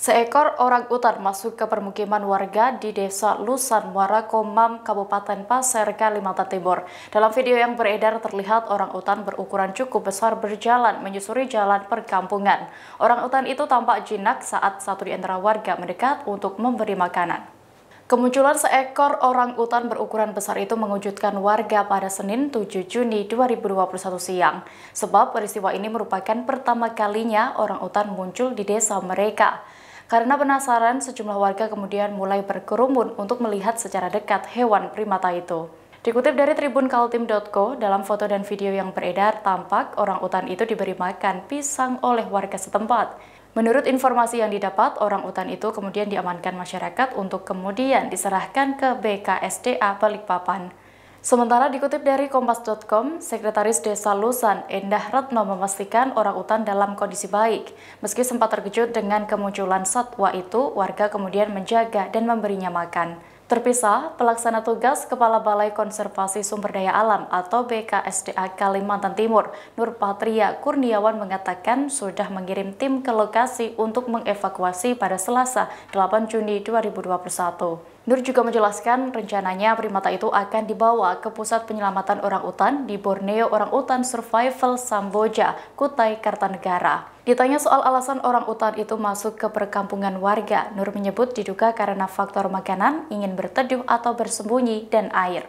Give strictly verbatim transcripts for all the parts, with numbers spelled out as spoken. Seekor orangutan masuk ke permukiman warga di Desa Lusan, Muara Komam, Kabupaten Paser, Kalimantan Timur. Dalam video yang beredar terlihat orangutan berukuran cukup besar berjalan menyusuri jalan perkampungan. Orangutan itu tampak jinak saat satu di antara warga mendekat untuk memberi makanan. Kemunculan seekor orangutan berukuran besar itu mengejutkan warga pada Senin tujuh Juni dua ribu dua puluh satu siang. Sebab peristiwa ini merupakan pertama kalinya orangutan muncul di desa mereka. Karena penasaran, sejumlah warga kemudian mulai berkerumun untuk melihat secara dekat hewan primata itu. Dikutip dari tribunkaltim titik co, dalam foto dan video yang beredar tampak orangutan itu diberi makan pisang oleh warga setempat. Menurut informasi yang didapat, orangutan itu kemudian diamankan masyarakat untuk kemudian diserahkan ke B K S D A Balikpapan. Sementara dikutip dari Kompas titik com, Sekretaris Desa Lusan, Endah Retno memastikan orangutan dalam kondisi baik. Meski sempat terkejut dengan kemunculan satwa itu, warga kemudian menjaga dan memberinya makan. Terpisah, Pelaksana Tugas Kepala Balai Konservasi Sumber Daya Alam atau B K S D A Kalimantan Timur, Nur Patria Kurniawan mengatakan sudah mengirim tim ke lokasi untuk mengevakuasi pada Selasa delapan Juni dua ribu dua puluh satu. Nur juga menjelaskan rencananya primata itu akan dibawa ke Pusat Penyelamatan Orangutan di Borneo Orangutan Survival Samboja, Kutai Kertanegara. Ditanya soal alasan orangutan itu masuk ke perkampungan warga, Nur menyebut diduga karena faktor makanan, ingin berteduh atau bersembunyi, dan air.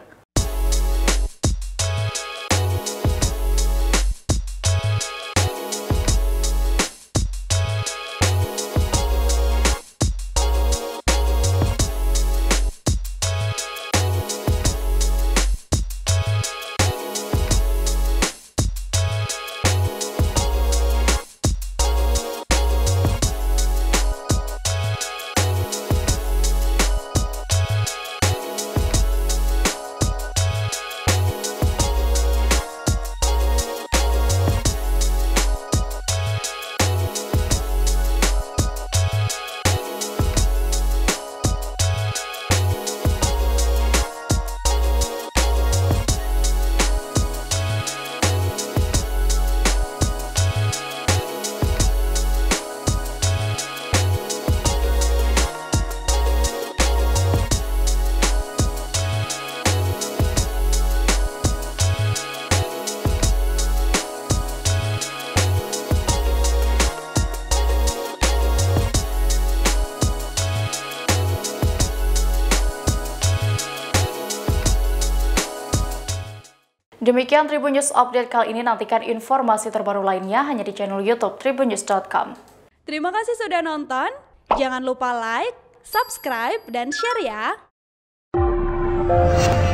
Demikian Tribun News Update kali ini, nantikan informasi terbaru lainnya hanya di channel YouTube tribunnews titik com. Terima kasih sudah nonton, jangan lupa like, subscribe, dan share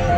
ya!